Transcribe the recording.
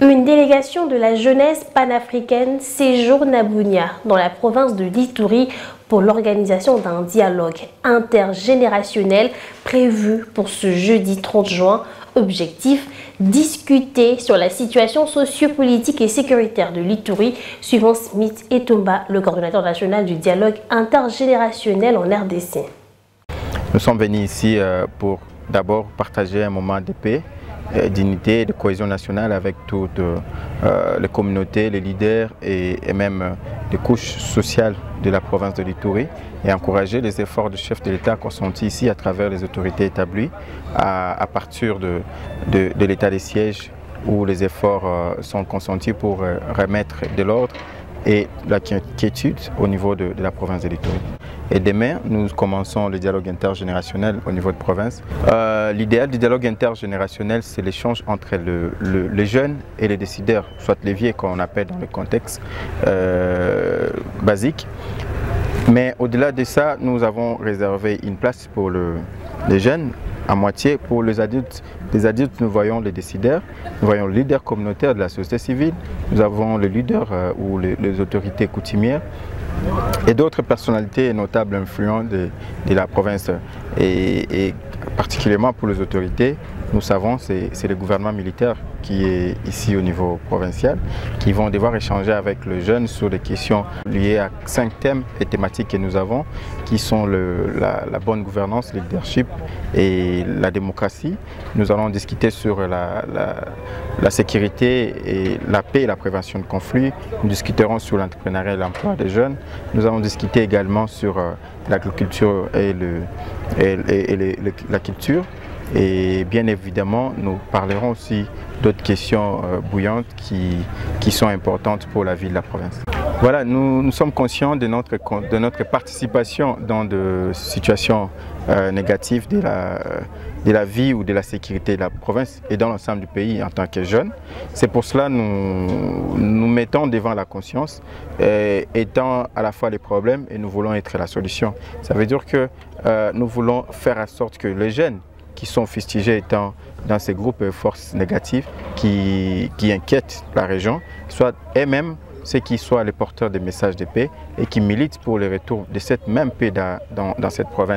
Une délégation de la jeunesse panafricaine séjourne à Bunia, dans la province de l'Ituri, pour l'organisation d'un dialogue intergénérationnel prévu pour ce jeudi 30 juin. Objectif, discuter sur la situation sociopolitique et sécuritaire de l'Ituri, suivant Smith Etoumba, le coordonnateur national du dialogue intergénérationnel en RDC. Nous sommes venus ici pour d'abord partager un moment de paix, d'unité, de cohésion nationale avec toutes les communautés, les leaders et même les couches sociales de la province de l'Ituri, et encourager les efforts du chef de l'État consentis ici à travers les autorités établies à partir de l'état des sièges où les efforts sont consentis pour remettre de l'ordre et la quiétude au niveau de la province de l'Ituri. Et demain, nous commençons le dialogue intergénérationnel au niveau de province. L'idéal du dialogue intergénérationnel, c'est l'échange entre les jeunes et les décideurs, soit les vieux qu'on appelle dans le contexte basique. Mais au-delà de ça, nous avons réservé une place pour les jeunes, à moitié pour les adultes. Les adultes, nous voyons les décideurs, nous voyons le leader communautaire de la société civile, nous avons le leader ou les autorités coutumières et d'autres personnalités notables influentes de la province. Et particulièrement pour les autorités, nous savons que c'est le gouvernement militaire qui est ici au niveau provincial, qui vont devoir échanger avec les jeunes sur des questions liées à 5 thèmes et thématiques que nous avons, qui sont la bonne gouvernance, le leadership et la démocratie. Nous allons discuter sur la sécurité et la paix et la prévention de conflits. Nous discuterons sur l'entrepreneuriat et l'emploi des jeunes. Nous allons discuter également sur l'agriculture et la culture. Et bien évidemment, nous parlerons aussi d'autres questions bouillantes qui sont importantes pour la vie de la province. Voilà, nous sommes conscients de notre participation dans des situations négatives de la vie ou de la sécurité de la province et dans l'ensemble du pays en tant que jeunes. C'est pour cela que nous mettons devant la conscience, étant à la fois les problèmes et nous voulons être la solution. Ça veut dire que nous voulons faire en sorte que les jeunes qui sont fustigés étant dans ces groupes de forces négatives qui inquiètent la région, soit eux-mêmes ceux qui soient les porteurs des messages de paix et qui militent pour le retour de cette même paix dans cette province.